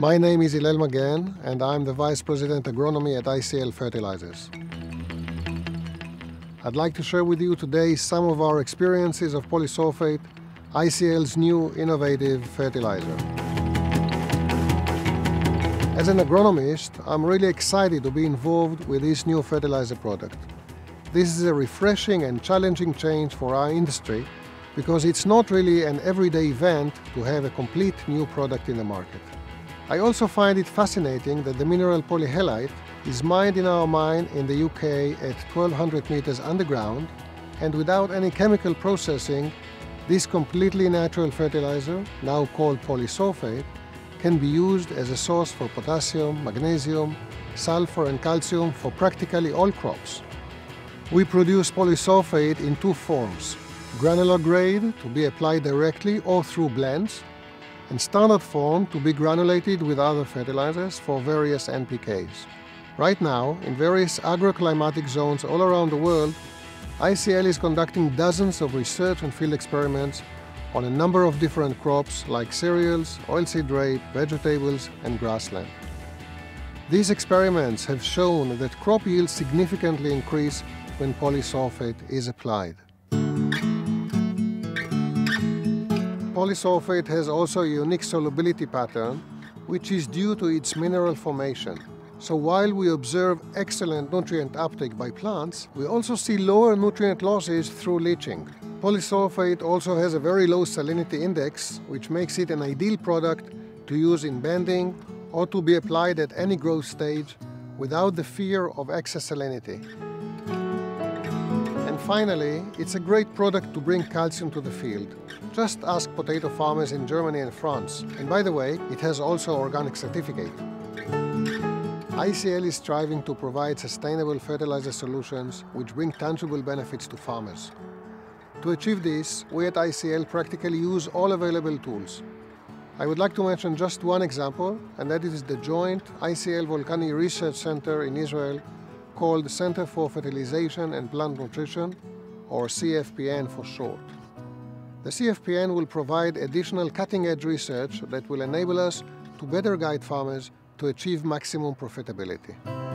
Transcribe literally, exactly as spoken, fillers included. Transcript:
My name is Hillel Magen, and I'm the Vice President Agronomy at I C L Fertilizers. I'd like to share with you today some of our experiences of polysulphate, I C L's new innovative fertilizer. As an agronomist, I'm really excited to be involved with this new fertilizer product. This is a refreshing and challenging change for our industry because it's not really an everyday event to have a complete new product in the market. I also find it fascinating that the mineral polyhalite is mined in our mine in the U K at twelve hundred meters underground, and without any chemical processing, this completely natural fertilizer, now called polysulphate, can be used as a source for potassium, magnesium, sulfur and calcium for practically all crops. We produce polysulphate in two forms: granular grade, to be applied directly or through blends, and standard form, to be granulated with other fertilizers for various N P Ks. Right now, in various agroclimatic zones all around the world, I C L is conducting dozens of research and field experiments on a number of different crops like cereals, oilseed rape, vegetables and grassland. These experiments have shown that crop yields significantly increase when polysulphate is applied. Polysulphate has also a unique solubility pattern, which is due to its mineral formation. So while we observe excellent nutrient uptake by plants, we also see lower nutrient losses through leaching. Polysulphate also has a very low salinity index, which makes it an ideal product to use in bending or to be applied at any growth stage without the fear of excess salinity. Finally, it's a great product to bring calcium to the field. Just ask potato farmers in Germany and France. And by the way, it has also an organic certificate. I C L is striving to provide sustainable fertilizer solutions which bring tangible benefits to farmers. To achieve this, we at I C L practically use all available tools. I would like to mention just one example, and that is the joint I C L Volcani Research Center in Israel, called the Center for Fertilization and Plant Nutrition, or C F P N for short. The C F P N will provide additional cutting-edge research that will enable us to better guide farmers to achieve maximum profitability.